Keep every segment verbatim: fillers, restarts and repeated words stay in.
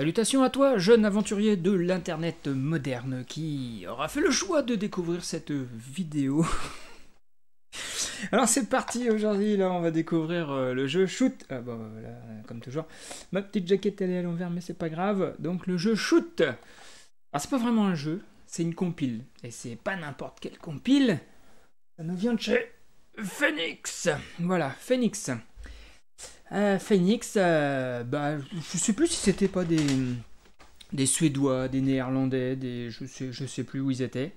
Salutations à toi, jeune aventurier de l'internet moderne qui aura fait le choix de découvrir cette vidéo. Alors c'est parti aujourd'hui, là on va découvrir euh, le jeu Shoot. Ah bah voilà, comme toujours, ma petite jaquette elle est à l'envers mais c'est pas grave. Donc le jeu Shoot. Alors c'est pas vraiment un jeu, c'est une compile. Et c'est pas n'importe quelle compile. Ça nous vient de chez Phoenix. Voilà, Phoenix. Euh, Phoenix, euh, bah, je sais plus si c'était pas des, des Suédois, des Néerlandais, des, je, sais, je sais plus où ils étaient.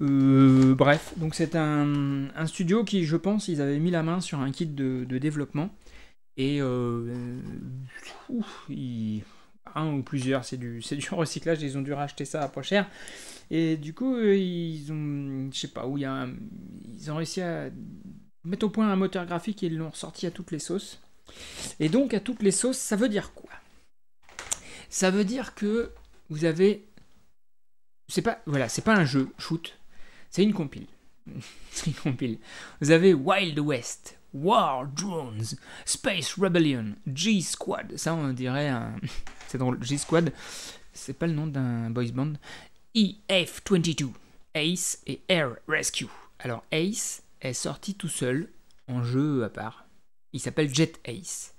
Euh, bref, donc c'est un, un studio qui, je pense, ils avaient mis la main sur un kit de, de développement. Et euh, ouf, il, un ou plusieurs, c'est du, c'est du recyclage, ils ont dû racheter ça à pas cher. Et du coup, ils ont, je sais pas où, il y a un, ils ont réussi à mettre au point un moteur graphique et ils l'ont ressorti à toutes les sauces. Et donc à toutes les sauces, ça veut dire quoi? Ça veut dire que vous avez, c'est pas, voilà, c'est pas un jeu Shoot, c'est une compile. C'est une compile. Vous avez Wild West, War Drones, Space Rebellion, G-Squad. Ça on dirait un, c'est drôle. G-Squad, c'est pas le nom d'un boys band. E F vingt-deux, Ace et Air Rescue. Alors Ace est sorti tout seul en jeu à part. Il s'appelle Jet Ace.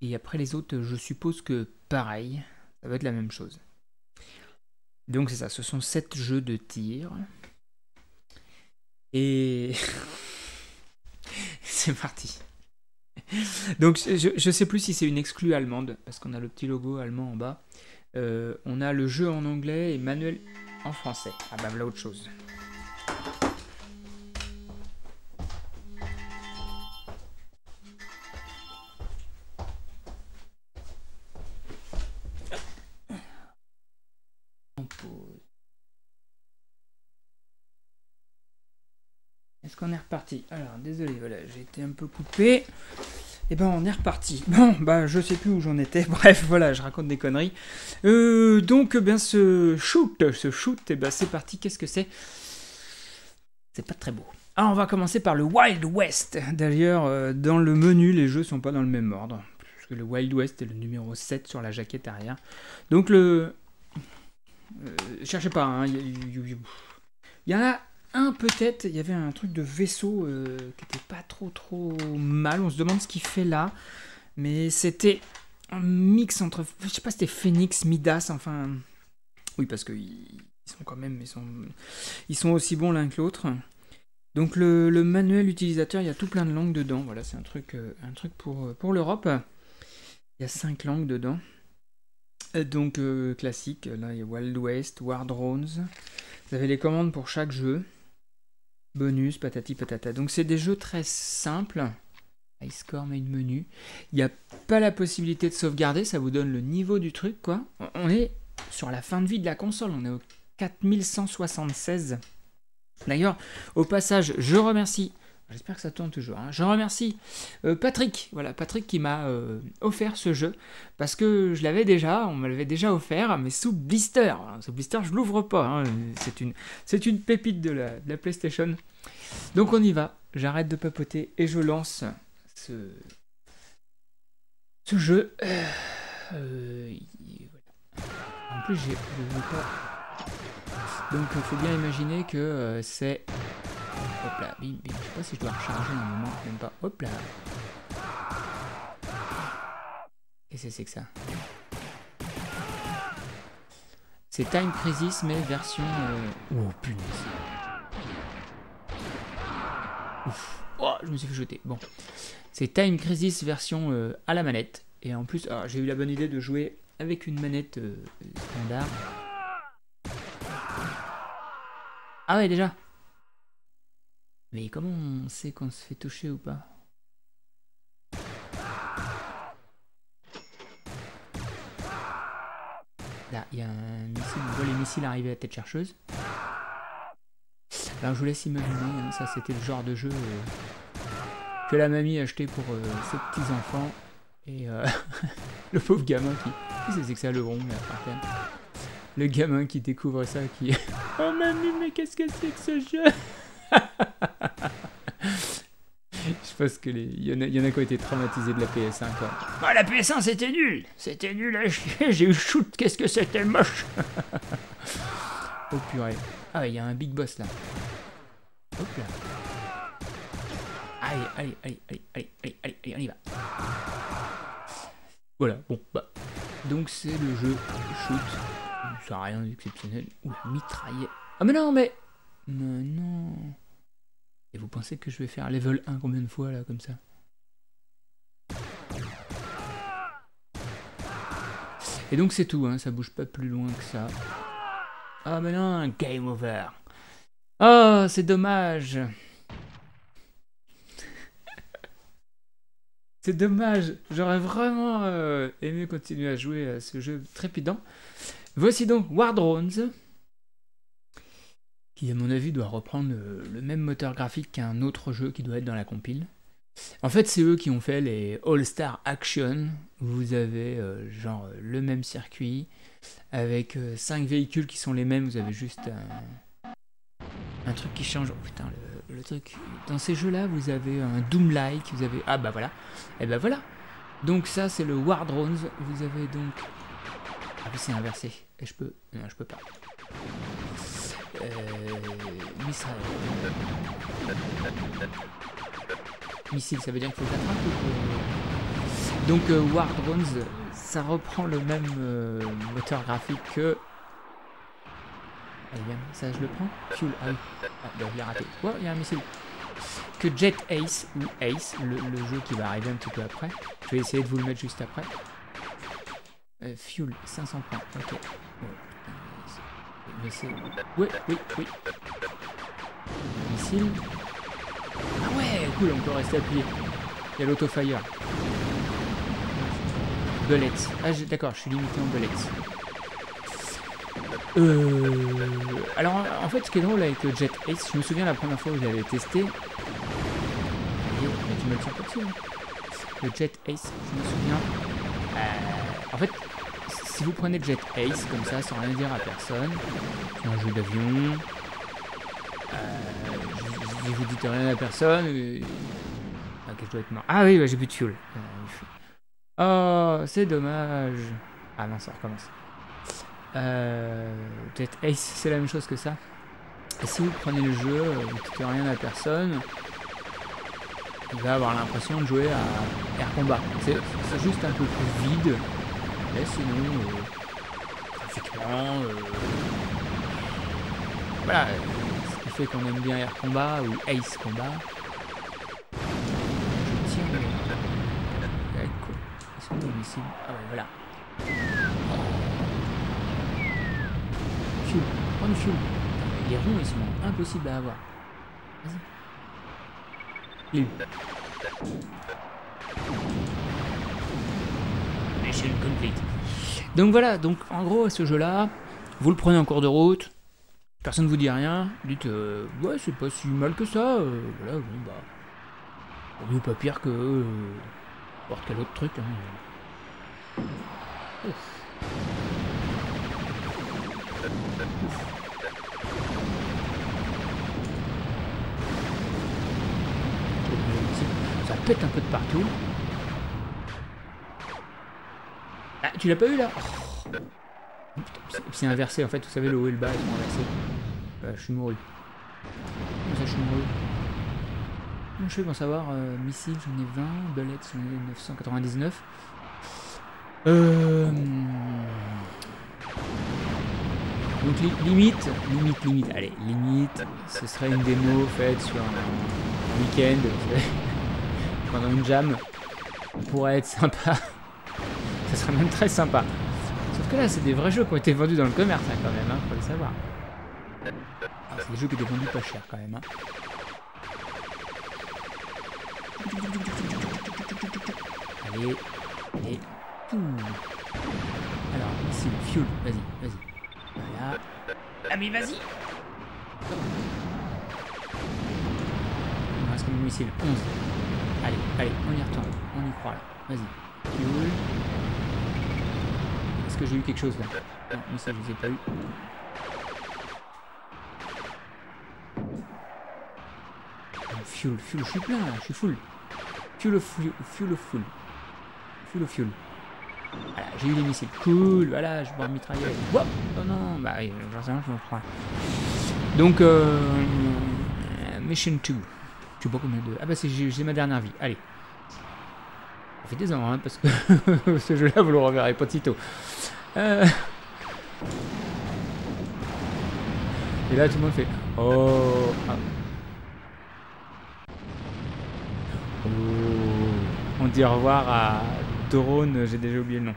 Et après les autres, je suppose que pareil, ça va être la même chose. Donc c'est ça, ce sont sept jeux de tir. Et c'est parti. Donc je, je sais plus si c'est une exclue allemande, parce qu'on a le petit logo allemand en bas. Euh, on a le jeu en anglais et manuel en français. Ah bah voilà autre chose. On est reparti. Alors désolé, voilà, j'ai été un peu coupé. Et ben on est reparti. Bon, bah je sais plus où j'en étais. Bref, voilà, je raconte des conneries. Euh, donc ben ce shoot, ce shoot, et ben c'est parti. Qu'est-ce que c'est? C'est pas très beau. Ah, on va commencer par le Wild West. D'ailleurs, dans le menu, les jeux sont pas dans le même ordre. Parce que le Wild West est le numéro sept sur la jaquette arrière. Donc le, euh, cherchez pas. Hein. Il y en a. Un, peut-être, il y avait un truc de vaisseau euh, qui n'était pas trop trop mal, on se demande ce qu'il fait là, mais c'était un mix entre, je sais pas, c'était Phoenix, Midas, enfin, oui parce qu'ils sont quand même, ils sont, ils sont aussi bons l'un que l'autre. Donc le, le manuel utilisateur, il y a tout plein de langues dedans, voilà, c'est un truc, un truc pour, pour l'Europe, il y a cinq langues dedans. Donc euh, classique, là il y a Wild West, War Drones, vous avez les commandes pour chaque jeu. Bonus, patati patata. Donc c'est des jeux très simples. High score, main menu. Il n'y a pas la possibilité de sauvegarder, ça vous donne le niveau du truc quoi. On est sur la fin de vie de la console, on est au quatre mille cent soixante-seize. D'ailleurs, au passage, je remercie, j'espère que ça tourne toujours, hein, je remercie euh, Patrick, voilà, Patrick qui m'a euh, offert ce jeu, parce que je l'avais déjà, on me l'avait déjà offert, mais sous blister. Alors, sous blister, je l'ouvre pas, hein, c'est une, c'est une pépite de la, de la PlayStation. Donc on y va, j'arrête de papoter et je lance ce, ce jeu. Euh, euh, voilà. En plus, j'ai pas... Donc il faut bien imaginer que euh, c'est... Hop là, bim, bim. Je sais pas si je dois recharger un moment, même pas. Hop là. Qu'est-ce que c'est que ça? C'est Time Crisis, mais version... Euh... Oh punaise. Ouf. Oh, je me suis fait jeter. Bon. C'est Time Crisis version euh, à la manette. Et en plus, j'ai eu la bonne idée de jouer avec une manette euh, standard. Ah ouais, déjà. Mais comment on sait qu'on se fait toucher ou pas? Là, il y a un missile, on voit les missiles arriver à tête chercheuse. Alors je vous laisse imaginer, hein, ça c'était le genre de jeu euh, que la mamie achetait pour euh, ses petits enfants. Et euh, le pauvre gamin qui... Qu'est-ce que c'est que ça, le rond, là, par terre. Le gamin qui découvre ça, qui... Oh mamie, mais qu'est-ce que c'est que ce jeu? Je Parce que les... y, en a... y en a qui ont été traumatisés de la P S un quoi. Ah, la P S un c'était nul. C'était nul à chier, j'ai eu shoot, qu'est-ce que c'était moche. Oh purée. Ah ouais, il y a un big boss là. Hop là. Allez, allez, allez, allez, allez, allez, allez, allez, on y va. Voilà, bon, bah. Donc c'est le jeu Shoot. Ça n'a rien d'exceptionnel. Ouh, mitraillé. Ah mais non, mais... Mais non... Et vous pensez que je vais faire level un combien de fois, là, comme ça? Et donc c'est tout, hein, ça bouge pas plus loin que ça. Ah mais non, game over. Oh, c'est dommage. C'est dommage, j'aurais vraiment euh, aimé continuer à jouer à ce jeu trépidant. Voici donc War Drones, qui à mon avis doit reprendre le, le même moteur graphique qu'un autre jeu qui doit être dans la compile. En fait c'est eux qui ont fait les All Star Action, vous avez euh, genre le même circuit, avec euh, cinq véhicules qui sont les mêmes, vous avez juste un, un truc qui change. Oh putain, le... Le truc, dans ces jeux-là, vous avez un Doom-like, vous avez... Ah bah voilà, et bah voilà. Donc ça, c'est le War Drones, vous avez donc... Ah oui, c'est inversé, et je peux... Non, je peux pas. Euh... Missile. Missile, ça veut dire qu'il faut l'attraper ou... Donc euh, War Drones, ça reprend le même euh, moteur graphique que... Allez, ça je le prends. Fuel, ah oui. Ah, ben, je l'ai raté. Quoi, il y a un missile. Que Jet Ace, ou Ace, le, le jeu qui va arriver un petit peu après. Je vais essayer de vous le mettre juste après. Euh, fuel, cinq cents points, ok. Mais c'est... Oui, oui, oui. Missile. Ah ouais, cool, on peut rester appuyé. Il y a l'auto-fire. Bullets. Ah, d'accord, je suis limité en bullets. Euh... Alors en fait ce qui est drôle avec le Jet Ace, je me souviens la première fois où je l'avais testé. Mais tu me le sens pas dessus, hein. Le Jet Ace, je me souviens. Euh... En fait, si vous prenez le Jet Ace comme ça sans rien dire à personne, c'est un jeu d'avion. Euh... Je vous dites rien à personne. Et... Ah, que je dois être mort. Ah oui, bah, j'ai plus de fuel. Oh, c'est dommage. Ah non, ça recommence. Euh, Jet Ace, c'est la même chose que ça. Et si vous prenez le jeu, vous ne dites rien à personne, il va avoir l'impression de jouer à Air Combat. C'est juste un peu plus vide, mais sinon, graphiquement, euh, euh, voilà, ce qui fait qu'on aime bien Air Combat ou Ace Combat. Je tire, mais... Est-ce qu'on est ici ? Ah ouais, voilà. Fuel, prends du fuel. Les ronds, ils sont impossibles à avoir. Vas-y. Mission complete. Donc voilà, donc en gros, ce jeu-là, vous le prenez en cours de route, personne ne vous dit rien, dites euh, ouais, c'est pas si mal que ça, euh, voilà, bon bah, c'est pas pire que euh, n'importe quel autre truc. Hein. Oh. Ça pète un peu de partout. Ah, tu l'as pas eu là? Oh. C'est inversé en fait, vous savez, le haut et le bas ils sont inversés. Euh, je suis mouru. Comment ça, je suis mouru? Comment je fais pour savoir? euh, Missile, j'en ai vingt, Bullet, j'en ai neuf cent quatre-vingt-dix-neuf. Euh. Donc limite, limite, limite, allez, limite, ce serait une démo faite sur un week-end, pendant une jam, on pourrait être sympa, ça serait même très sympa. Sauf que là, c'est des vrais jeux qui ont été vendus dans le commerce, hein, quand même, hein, faut le savoir. Ah, c'est des jeux qui étaient vendus pas cher, quand même. Hein. Allez, allez, alors, ici, le fuel, vas-y, vas-y. Voilà. Ah mais vas-y. Il me reste combien de missiles? onze. Allez, allez, on y retourne. On y croit là. Vas-y. Fuel. Est-ce que j'ai eu quelque chose là? Non, mais ça je vous ai pas eu. Fuel, fuel, je suis plein là, je suis full. Fuel fuel fuel fuel. Fuel fuel. Voilà, j'ai eu les missiles. Cool, voilà, je bois une mitrailleuse. Wow, oh non, bah j'en sais rien, je m'en prends. Donc, euh, Mission deux. Je sais pas combien de... Ah bah j'ai ma dernière vie, allez. Ça fait des ans, hein, parce que ce jeu-là, vous le reverrez pas de sitôt. Euh... Et là, tout le monde fait... Oh... Ah. Oh... On dit au revoir à... Drone, j'ai déjà oublié le nom.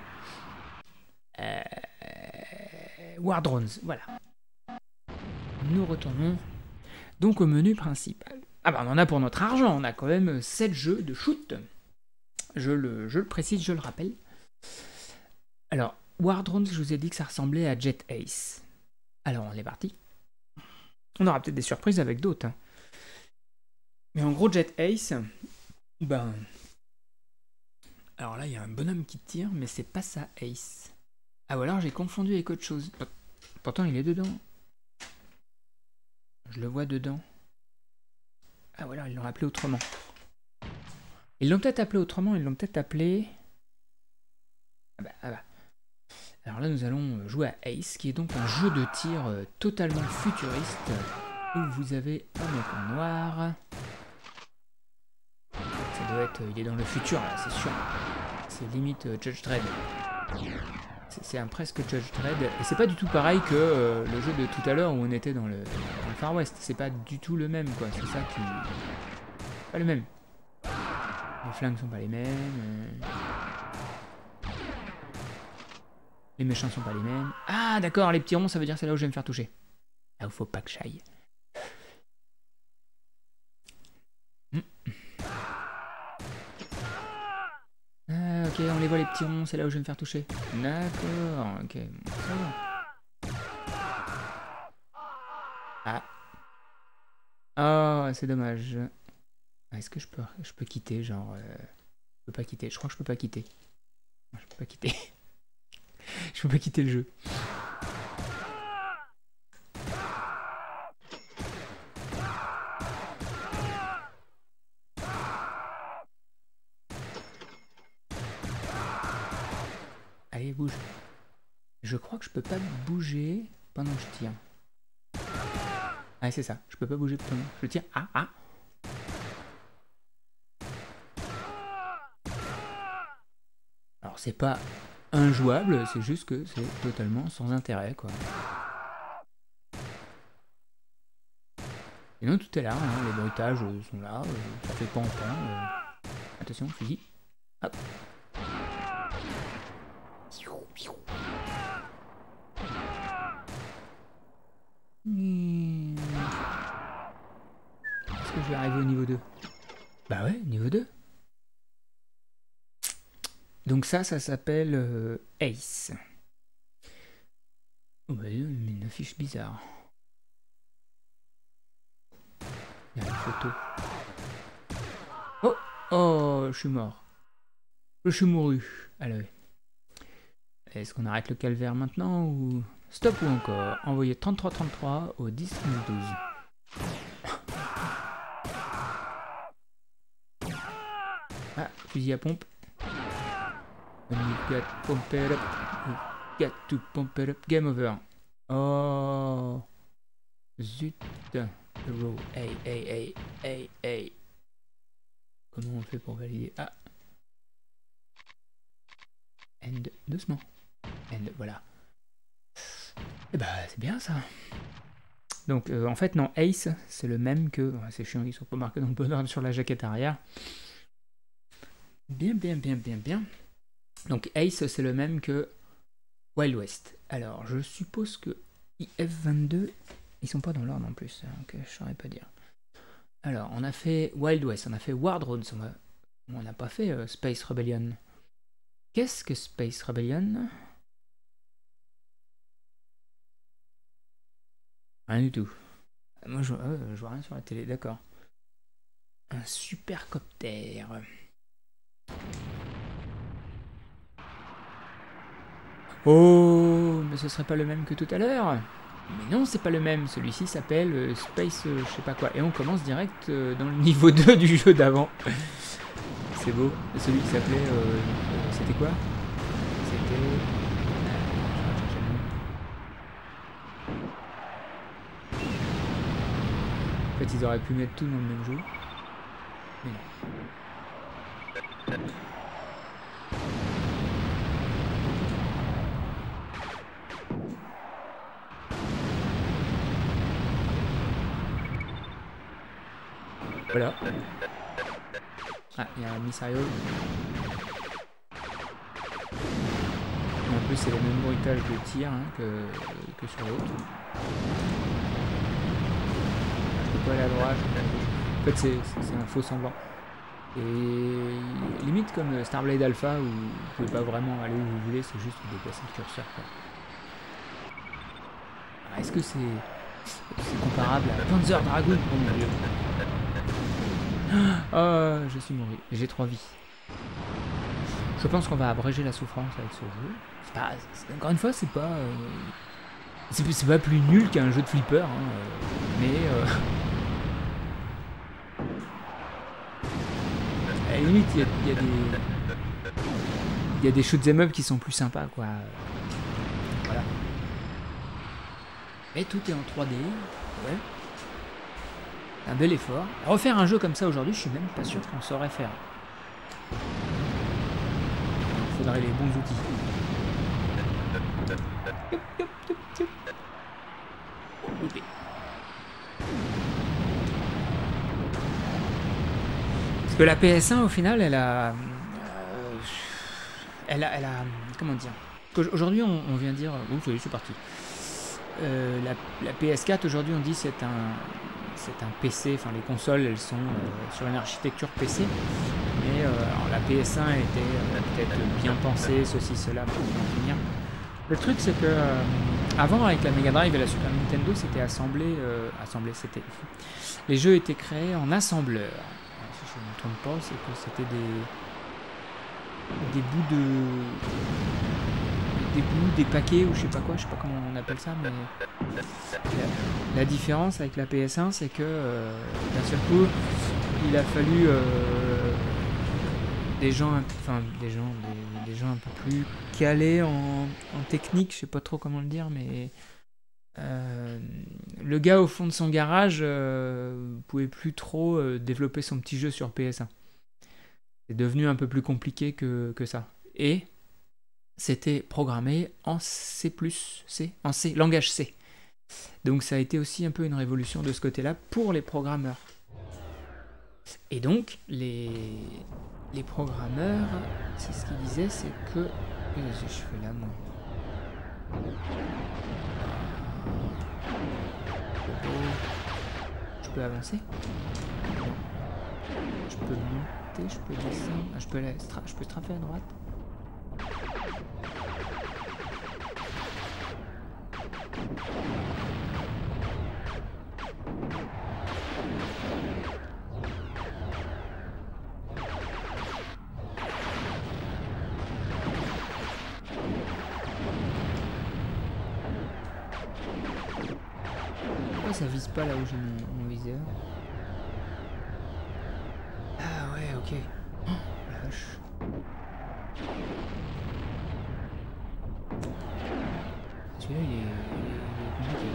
Euh... War Drones, voilà. Nous retournons donc au menu principal. Ah bah on en a pour notre argent, on a quand même sept jeux de shoot. Je le, je le précise, je le rappelle. Alors, War Drones, je vous ai dit que ça ressemblait à Jet Ace. Alors on est parti. On aura peut-être des surprises avec d'autres. Hein. Mais en gros, Jet Ace, ben... Alors là, il y a un bonhomme qui tire, mais c'est pas ça, Ace. Ah, ou alors j'ai confondu avec autre chose. Pourtant, il est dedans. Je le vois dedans. Ah, ou alors ils l'ont appelé autrement. Ils l'ont peut-être appelé autrement, ils l'ont peut-être appelé... Ah bah, ah bah. Alors là, nous allons jouer à Ace, qui est donc un jeu de tir totalement futuriste, où vous avez un mec en noir... Ça doit être, il est dans le futur là, c'est sûr. C'est limite euh, Judge Dredd. C'est un presque Judge Dredd. Et c'est pas du tout pareil que euh, le jeu de tout à l'heure où on était dans le, dans le Far West. C'est pas du tout le même quoi. C'est ça qui. Pas le même. Les flingues sont pas les mêmes. Euh... Les méchants sont pas les mêmes. Ah d'accord, les petits ronds ça veut dire c'est là où je vais me faire toucher. Là où faut pas que j'aille. Mm. Ah, ok, on les voit les petits ronds, c'est là où je vais me faire toucher. D'accord, ok. Ça va. Ah. Oh, c'est dommage. Ah, est-ce que je peux, je peux quitter, genre... Euh, je peux pas quitter, je crois que je peux pas quitter. Je peux pas quitter. Je peux pas quitter le jeu. Bouge. Je crois que je peux pas bouger pendant que je tire. Ah c'est ça, je peux pas bouger pendant que je tire. Ah ah. Alors c'est pas injouable, c'est juste que c'est totalement sans intérêt quoi. Et non tout est là, hein, les bruitages sont là, ça fait pas entendre. Attention, fusil. Hop. Hmm. Est-ce que je vais arriver au niveau deux? Bah ouais, niveau deux. Donc ça, ça s'appelle euh, Ace. Oh bah une affiche bizarre. Il y a une photo. Oh, oh, je suis mort. Je suis mouru. Allez. Est-ce qu'on arrête le calvaire maintenant ou... Stop ou encore, envoyez trente-trois trente-trois au dix onze douze. Ah, fusil à pompe. You got to pump it up. You got to pump it up. Game over. Oh. Zut. Hero. Hey, hey, hey, hey, hey. Comment on fait pour valider? Ah. And doucement. And voilà. Et bah c'est bien ça. Donc euh, en fait non, Ace c'est le même que... C'est chiant, ils sont pas marqués dans le bonhomme sur la jaquette arrière. Bien bien bien bien bien. Donc Ace c'est le même que Wild West. Alors je suppose que E F vingt-deux, ils sont pas dans l'ordre en plus, hein, que je saurais pas dire. Alors on a fait Wild West, on a fait War Drones, on n'a pas fait euh, Space Rebellion. Qu'est-ce que Space Rebellion ? Rien du tout. Moi je, euh, je vois rien sur la télé, d'accord. Un supercopter. Oh, mais ce serait pas le même que tout à l'heure. Mais non, c'est pas le même. Celui-ci s'appelle euh, Space euh, je sais pas quoi. Et on commence direct euh, dans le niveau deux du jeu d'avant. c'est beau. Celui qui s'appelait... Euh, euh, c'était quoi? C'était... En fait, ils auraient pu mettre tout dans le même jeu. Mais non. Voilà. Ah, il y a un missile. En plus, c'est le même bruitage de tir hein, que, que sur l'autre. Pas aller à droite. En fait c'est un faux semblant. Et limite comme Starblade Alpha où vous pouvez pas vraiment aller où vous voulez, c'est juste vous déplacer le curseur. Est-ce que c'est est comparable à Panzer Dragoon? Oh mon dieu. Oh, je suis mort. J'ai trois vies. Je pense qu'on va abréger la souffrance avec ce jeu. Pas, encore une fois, c'est pas... Euh, c'est pas plus nul qu'un jeu de flipper, hein, mais... Euh, à la limite, il y a, y a des, il y a des shoot 'em up qui sont plus sympas, quoi. Voilà. Mais tout est en trois D. Ouais. Un bel effort. Refaire un jeu comme ça aujourd'hui, je suis même pas sûr qu'on saurait faire. Il faudrait les bons outils. Okay. Parce que la P S un au final elle a, euh, elle a, elle a, comment dire, aujourd'hui on, on vient dire, ouh oui, c'est parti, euh, la, la P S quatre aujourd'hui on dit c'est un, c'est un P C, enfin les consoles elles sont euh, sur une architecture P C, mais euh, alors, la P S un elle était euh, peut-être bien pensée, ceci, cela, pour en finir. Le truc c'est que, euh, avant avec la Mega Drive et la Super Nintendo c'était assemblé, euh, assemblé c'était, les jeux étaient créés en assembleur. Je ne me trompe pas, c'est que c'était des des bouts de des bouts, des paquets ou je sais pas quoi, je sais pas comment on appelle ça, mais la, la différence avec la P S un c'est que euh, d'un seul coup il a fallu euh, des gens, enfin des gens, des, des gens un peu plus calés en, en technique, je sais pas trop comment le dire, mais Euh, le gars au fond de son garage euh, pouvait plus trop euh, développer son petit jeu sur P S un. C'est devenu un peu plus compliqué que, que ça. Et c'était programmé en C plus, C, en C, langage C. Donc ça a été aussi un peu une révolution de ce côté-là pour les programmeurs. Et donc, les, les programmeurs, c'est ce qu'ils disaient, c'est que... Qu'est-ce que je fais là, moi ? Je peux avancer, je peux monter, je peux descendre, ah, je peux aller, je peux strapper à droite. Ça vise pas là où j'ai mon, mon viseur. Ah ouais, ok. Oh, la vache. Celui-là il est, il est compliqué.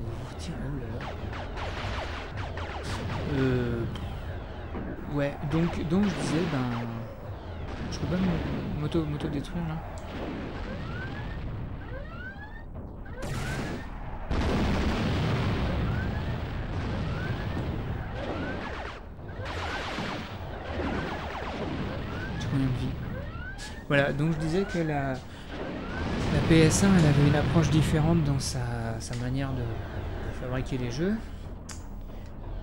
Oh, tiens, oh là là. Euh... Ouais, donc, donc je disais, ben... Je peux pas m'auto, m'auto détruire là. Voilà, donc je disais que la, la P S un elle avait une approche différente dans sa, sa manière de, de fabriquer les jeux.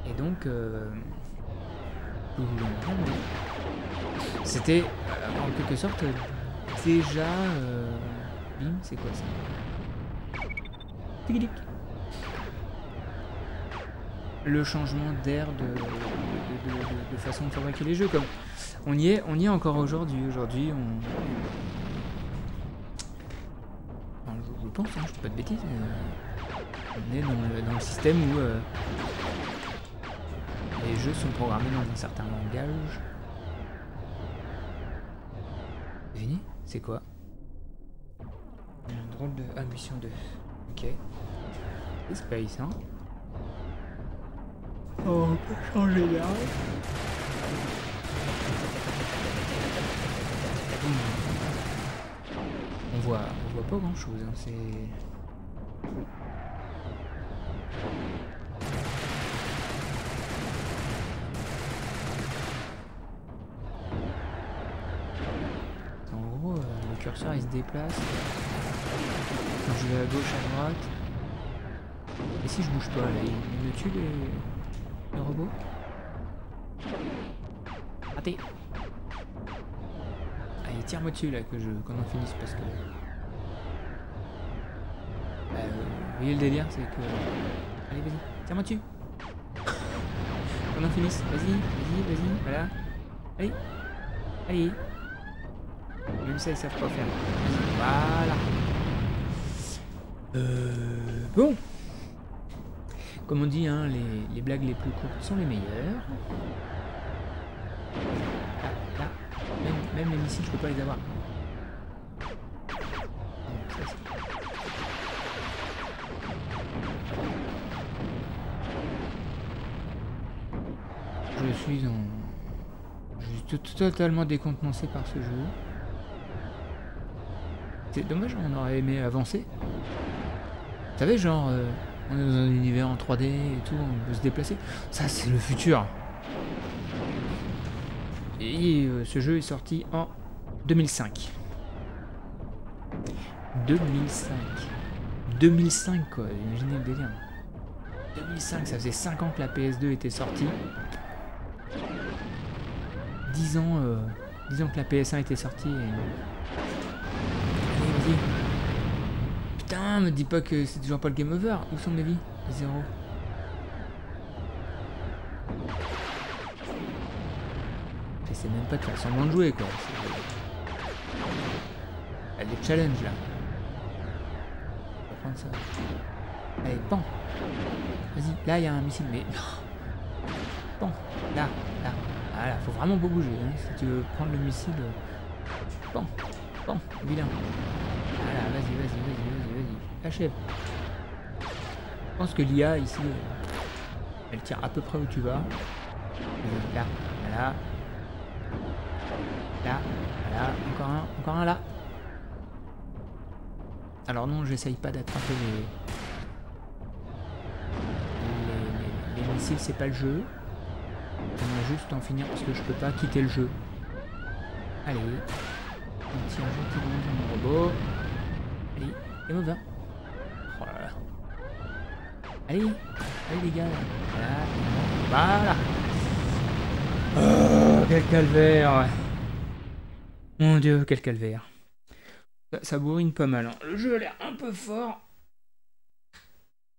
Et donc, euh, c'était en quelque sorte déjà... Euh, bim, c'est quoi ça? Tic-tic. Le changement d'ère de, de, de, de, de façon de fabriquer les jeux. Comme on y est, on y est encore aujourd'hui. Aujourd'hui, on... Enfin, je, je pense, hein, je dis pas de bêtises. Mais... On est dans le, dans le système où euh, les jeux sont programmés dans un certain langage. C'est fini? C'est quoi? Un drôle de... Ah, mission deux. Ok. C'est space, hein. Oh, on peut changer d'arme. On voit, on voit pas grand chose, hein. C'est... En gros, euh, le curseur il se déplace. Quand je vais à gauche, à droite. Et si je bouge pas, là, il me tue le, le robot. Raté. Allez, tire-moi dessus là, que je, qu'on en finisse parce que... Bah, euh, vous voyez le délire, c'est que... Allez, vas-y, tire-moi dessus. Qu'on en finisse, vas-y, vas-y, vas-y, voilà. Allez, allez. Même ça, ils savent pas faire. Voilà. Euh... Bon. Comme on dit, hein, les, les blagues les plus courtes sont les meilleures. Là, là, même, même les missiles, je peux pas les avoir. Donc, ça, je suis en... Je suis totalement décontenancé par ce jeu. C'est dommage, on aurait aimé avancer. Vous savez, genre... Euh... On est dans un univers en trois D et tout, on peut se déplacer. Ça, c'est le futur. Et euh, ce jeu est sorti en deux mille cinq. deux mille cinq. deux mille cinq, quoi. Imaginez le délire. deux mille cinq, ça faisait cinq ans que la P S deux était sortie. dix ans, euh, dix ans que la P S un était sortie. Et... Allez, vas-y. Putain, me dis pas que c'est toujours pas le game over. Où sont mes vies? Zéro. C'est même pas de faire semblant de jouer, quoi. Elle est challenge là. On va prendre ça. Allez, pan. Vas-y, là il y a un missile, mais. Pan. Là, là. Voilà, faut vraiment beau bouger. Hein. Si tu veux prendre le missile. Pan. Pan. Vilain. Voilà, vas-y, vas-y, vas-y, vas-y, vas-y, achève. Je pense que l'I A ici, elle tire à peu près où tu vas. Là, là, là, là, encore un, encore un là. Alors non, j'essaye pas d'attraper les... les... les missiles, c'est pas le jeu. On va juste en finir parce que je peux pas quitter le jeu. Allez, on tire gentiment dans mon robot. Allez, et mauvais. Oh là là. Allez, allez les gars. Voilà. voilà. Oh, quel calvaire. Mon dieu, quel calvaire. Ça, ça bourrine pas mal. Hein. Le jeu a l'air un peu fort.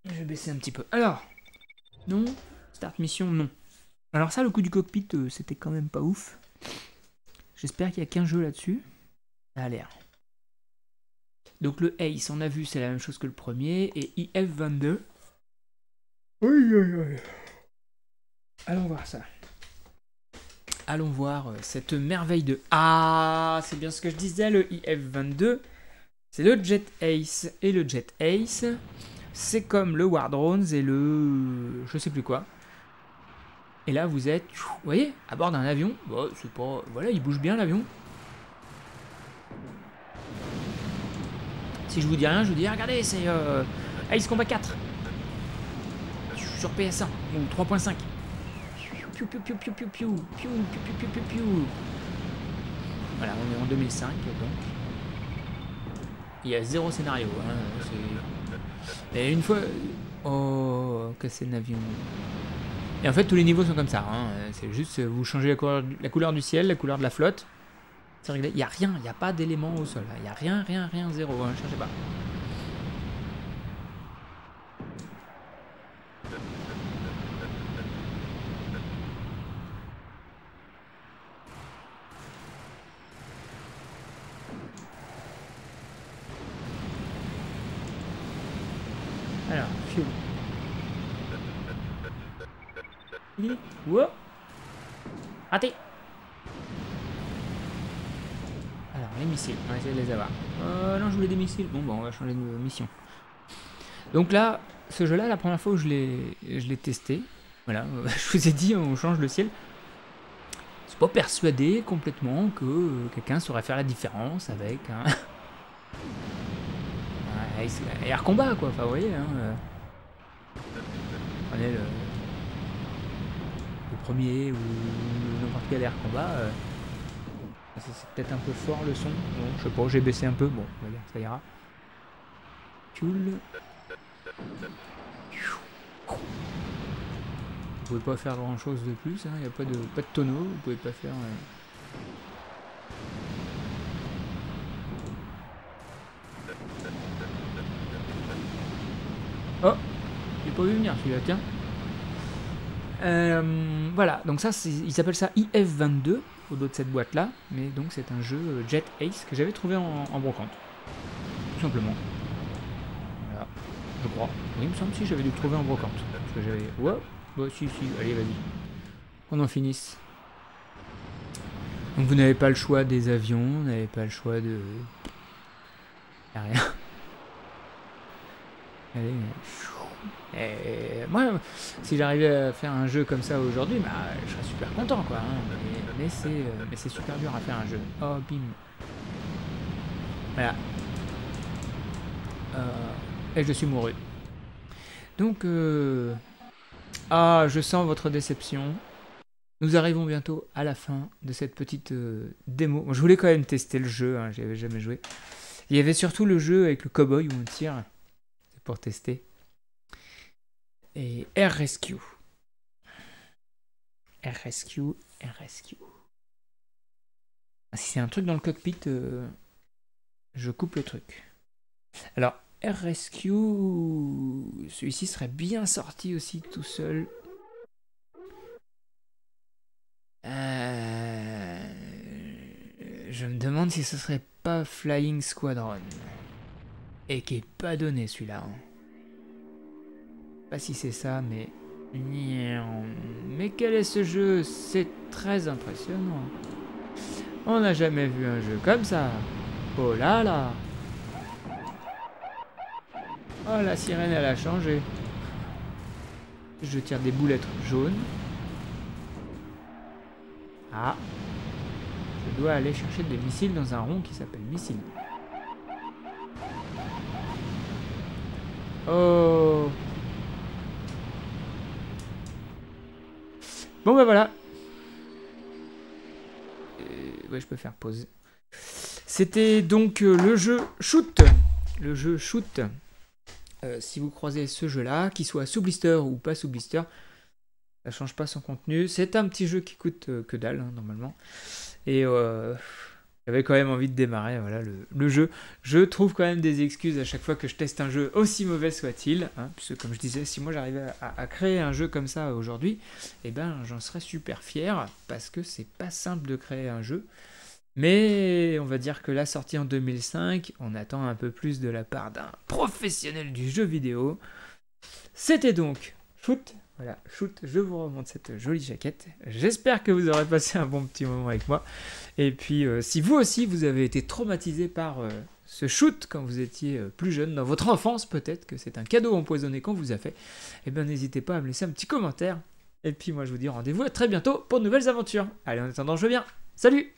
Je vais baisser un petit peu. Alors, non. Start mission, non. Alors ça, le coup du cockpit, euh, c'était quand même pas ouf. J'espère qu'il n'y a qu'un jeu là-dessus. Ça a l'air. Donc le Ace, on a vu, c'est la même chose que le premier. Et E F vingt-deux. Oui, oui, oui. Allons voir ça. Allons voir cette merveille de... Ah, c'est bien ce que je disais, le E F vingt-deux. C'est le Jet Ace. Et le Jet Ace, c'est comme le War Drones et le... Je sais plus quoi. Et là, vous êtes, vous voyez, à bord d'un avion. Bon, c'est pas... Voilà, il bouge bien, l'avion. Si je vous dis rien, je vous dis, regardez, c'est euh, Ace Combat quatre sur P S un ou trois point cinq. Piou, piou, piou, piou, piou, piou, piou, piou, piou, piou. Voilà, on est en deux mille cinq, donc il y a zéro scénario. Hein, et une fois, oh, casser le avion. Et en fait, tous les niveaux sont comme ça. Hein. C'est juste, vous changez la couleur, la couleur du ciel, la couleur de la flotte. C'est réglé, il n'y a rien, il n'y a pas d'éléments au sol, il n'y a rien, rien, rien, zéro, hein, cherchez pas. Alors, fuel. Wow. Raté. Alors, les missiles, on va essayer de les avoir. Euh, non, je voulais des missiles. Bon, bah, on va changer de mission. Donc là, ce jeu-là, la première fois où je l'ai testé, voilà, je vous ai dit, on change le ciel. Je suis pas persuadé complètement que euh, quelqu'un saurait faire la différence avec un... un Air Combat, quoi. Enfin, vous voyez, hein, euh... prenez le... le premier ou n'importe quel Air Combat. Euh... C'est peut-être un peu fort le son. Bon, je sais pas, j'ai baissé un peu. Bon, regarde, ça ira. Cool. Vous pouvez pas faire grand chose de plus, il hein, n'y a pas de, pas de tonneau, vous pouvez pas faire... Euh... Oh, j'ai pas vu venir celui-là, tiens. Euh, voilà, donc ça, ils appellent ça E F vingt-deux, au dos de cette boîte-là, mais donc c'est un jeu Jet Ace que j'avais trouvé en, en brocante, tout simplement. Voilà, je crois. Oui, il me semble si j'avais dû le trouver en brocante, parce que j'avais... Wow. Bon, si, si, allez, vas-y. On en finisse. Donc vous n'avez pas le choix des avions, vous n'avez pas le choix de... Y'a rien. Allez. Et moi, si j'arrivais à faire un jeu comme ça aujourd'hui, bah, je serais super content, quoi. Hein. Mais, mais c'est super dur à faire un jeu. Oh, bim. Voilà. Euh, et je suis mouru. Donc... Euh... Ah, je sens votre déception. Nous arrivons bientôt à la fin de cette petite euh, démo. Bon, je voulais quand même tester le jeu, hein, j'y avais jamais joué. Il y avait surtout le jeu avec le cowboy où on tire. C'est pour tester. Et Air Rescue. Air Rescue, Air Rescue. Si c'est un truc dans le cockpit, euh, je coupe le truc. Alors... Air Rescue, celui-ci serait bien sorti aussi tout seul. Euh... Je me demande si ce serait pas Flying Squadron. Et qui est pas donné celui-là. Hein. Pas si c'est ça, mais... Mais quel est ce jeu? C'est très impressionnant. On n'a jamais vu un jeu comme ça. Oh là là! Oh, la sirène, elle a changé. Je tire des boulettes jaunes. Ah. Je dois aller chercher des missiles dans un rond qui s'appelle missile. Oh. Bon, bah voilà. Euh, ouais, je peux faire pause. C'était donc euh, le jeu Shoot. Le jeu Shoot. Euh, si vous croisez ce jeu-là, qu'il soit sous blister ou pas sous blister, ça change pas son contenu. C'est un petit jeu qui coûte euh, que dalle, hein, normalement. Et euh, j'avais quand même envie de démarrer voilà, le, le jeu. Je trouve quand même des excuses à chaque fois que je teste un jeu, aussi mauvais soit-il. Hein, puisque comme je disais, si moi j'arrivais à, à créer un jeu comme ça aujourd'hui, eh ben, j'en serais super fier, parce que c'est pas simple de créer un jeu. Mais on va dire que la sortie en deux mille cinq, on attend un peu plus de la part d'un professionnel du jeu vidéo. C'était donc Shoot. Voilà, Shoot, je vous remonte cette jolie jaquette. J'espère que vous aurez passé un bon petit moment avec moi. Et puis, euh, si vous aussi, vous avez été traumatisé par euh, ce Shoot quand vous étiez euh, plus jeune, dans votre enfance peut-être, que c'est un cadeau empoisonné qu'on vous a fait, eh bien, n'hésitez pas à me laisser un petit commentaire. Et puis, moi, je vous dis rendez-vous à très bientôt pour de nouvelles aventures. Allez, en attendant, je viens. Salut!